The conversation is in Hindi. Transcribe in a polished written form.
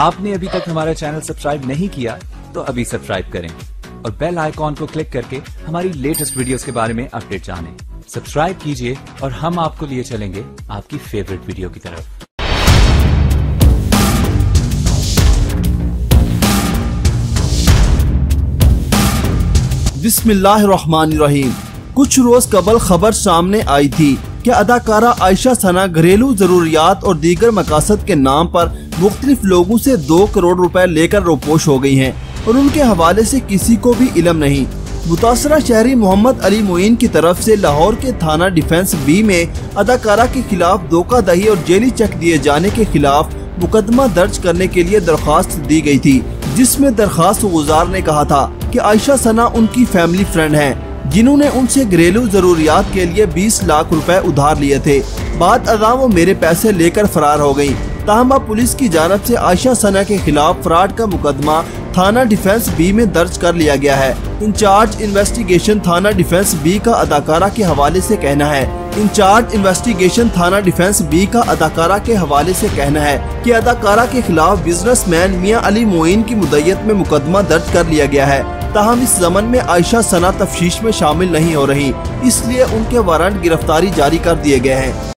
आपने अभी तक हमारा चैनल सब्सक्राइब नहीं किया तो अभी सब्सक्राइब करें और बेल आइकॉन को क्लिक करके हमारी लेटेस्ट वीडियोस के बारे में अपडेट जानें। सब्सक्राइब कीजिए और हम आपको लिए चलेंगे आपकी फेवरेट वीडियो की तरफ। बिस्मिल्लाहिर्रहमानिर्रहीम। कुछ रोज कबल खबर सामने आई थी कि अदाकारा आयशा सना घरेलू जरूरियात और दीगर मकासद के नाम पर मुख्तलिफ लोगों से 2 करोड़ रुपए लेकर रोपोश हो गई हैं और उनके हवाले से किसी को भी इलम नहीं। मुतासरा शहरी मोहम्मद अली मोइन की तरफ से लाहौर के थाना डिफेंस B में अदाकारा के खिलाफ धोखाधड़ी और जेली चेक दिए जाने के खिलाफ मुकदमा दर्ज करने के लिए दरख्वास्त दी गई थी, जिसमें दरख्वास्त गुजार ने कहा था कि आयशा सना उनकी फैमिली फ्रेंड हैं, जिन्होंने उनसे घरेलू जरूरियात के लिए 20 लाख रुपए उधार लिए थे। बाद अदा वो मेरे पैसे लेकर फरार हो गयी। ताहम पुलिस की जानिब से आयशा सना के खिलाफ फ्रॉड का मुकदमा थाना डिफेंस B में दर्ज कर लिया गया है। इंचार्ज इन्वेस्टिगेशन थाना डिफेंस B का अदाकारा के हवाले से कहना है कि अदाकारा के खिलाफ बिजनेसमैन मियां अली मोइन की मुद्दत में मुकदमा दर्ज कर लिया गया है। ताहम इस जमन में आयशा सना तफ्तीश में शामिल नहीं हो रही, इसलिए उनके वारंट गिरफ्तारी जारी कर दिए गए हैं।